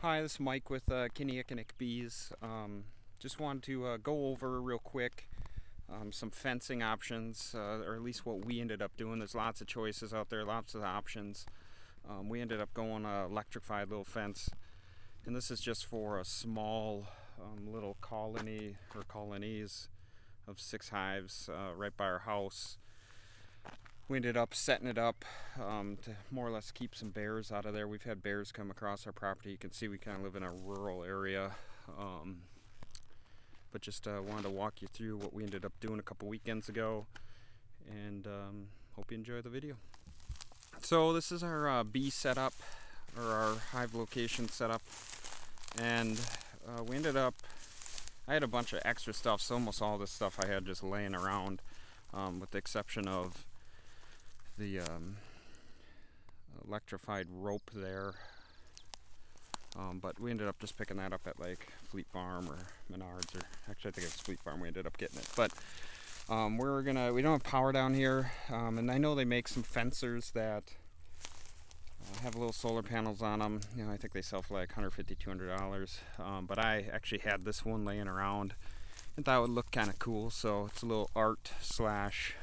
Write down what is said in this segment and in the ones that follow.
Hi, this is Mike with Kinnickinnic Bees. Just wanted to go over real quick some fencing options, or at least what we ended up doing. There's lots of choices out there, lots of options. We ended up going electrified little fence, and this is just for a small little colony or colonies of 6 hives right by our house. We ended up setting it up to more or less keep some bears out of there. We've had bears come across our property. You can see we kind of live in a rural area. But just wanted to walk you through what we ended up doing a couple weekends ago. And hope you enjoy the video. So this is our bee setup, or our hive location setup. And we ended up, I had a bunch of extra stuff. So almost all this stuff I had just laying around, with the exception of the electrified rope there, but we ended up just picking that up at like Fleet Farm or Menards, or actually I think it's Fleet Farm we ended up getting it. But we don't have power down here, and I know they make some fencers that have little solar panels on them. You know, I think they sell for like $150–$200, but I actually had this one laying around and thought it would look kind of cool, so it's a little art slash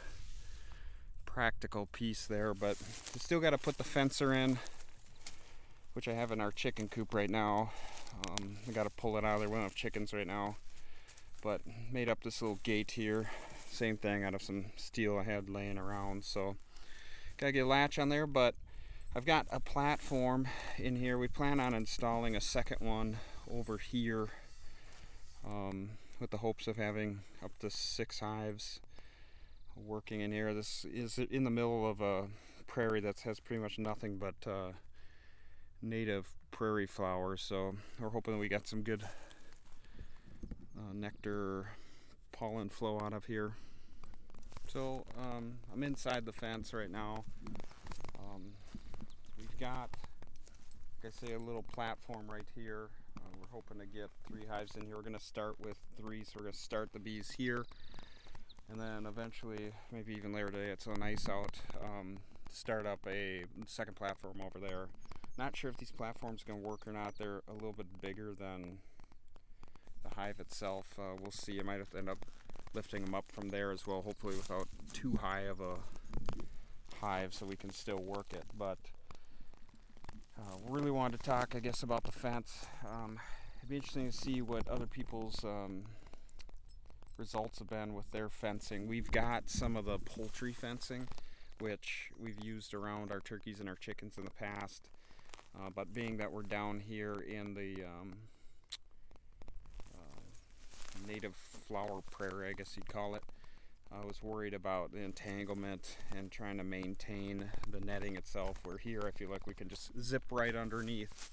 practical piece there. But we still got to put the fencer in, which I have in our chicken coop right now. We got to pull it out of there. We don't have chickens right now, but made up this little gate here, same thing, out of some steel I had laying around. So gotta get a latch on there, but I've got a platform in here. We plan on installing a second one over here, with the hopes of having up to 6 hives working in here. This is in the middle of a prairie that has pretty much nothing but native prairie flowers, so we're hoping that we got some good nectar pollen flow out of here. So I'm inside the fence right now. We've got, like I say, a little platform right here. We're hoping to get 3 hives in here. We're going to start with 3, so we're going to start the bees here. And then eventually, maybe even later today, it's so nice out, start up a second platform over there. Not sure if these platforms are going to work or not. They're a little bit bigger than the hive itself. We'll see. I might have to end up lifting them up from there as well, hopefully without too high of a hive, so we can still work it. But really wanted to talk, I guess, about the fence. It'd be interesting to see what other people's results have been with their fencing. We've got some of the poultry fencing, which we've used around our turkeys and our chickens in the past, but being that we're down here in the native flower prairie, I guess you'd call it, I was worried about the entanglement and trying to maintain the netting itself. Where here, I feel like we can just zip right underneath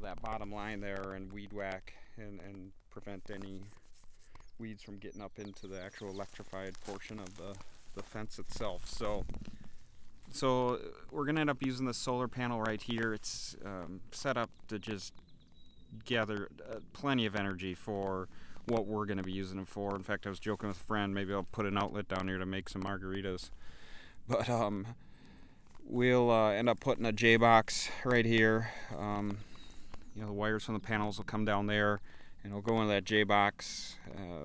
that bottom line there and weed whack and prevent any weeds from getting up into the actual electrified portion of the fence itself. So we're gonna end up using the solar panel right here. It's set up to just gather plenty of energy for what we're gonna be using them for. In fact, I was joking with a friend, maybe I'll put an outlet down here to make some margaritas. But we'll end up putting a J-box right here. You know, the wires from the panels will come down there, and it'll go into that J-box,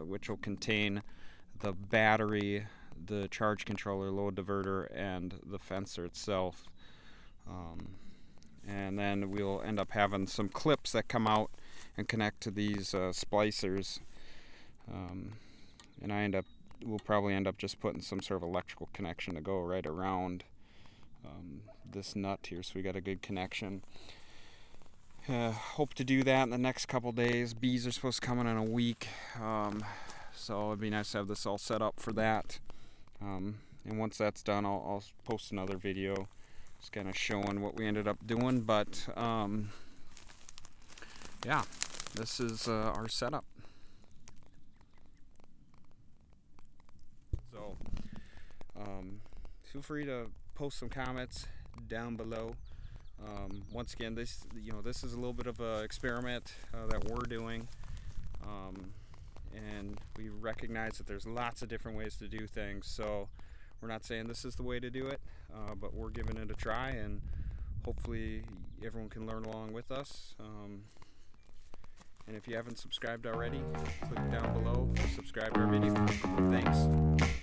which will contain the battery, the charge controller, load diverter, and the fencer itself. And then we'll end up having some clips that come out and connect to these splicers. And we'll probably end up just putting some sort of electrical connection to go right around this nut here, so we got a good connection. Hope to do that in the next couple days. Bees are supposed to come in a week, so it'd be nice to have this all set up for that. And once that's done, I'll post another video just kind of showing what we ended up doing. But yeah, this is our setup. So feel free to post some comments down below. Once again, this is a little bit of an experiment that we're doing, and we recognize that there's lots of different ways to do things. So we're not saying this is the way to do it, but we're giving it a try, and hopefully everyone can learn along with us. And if you haven't subscribed already, click down below, subscribe to our video. Thanks.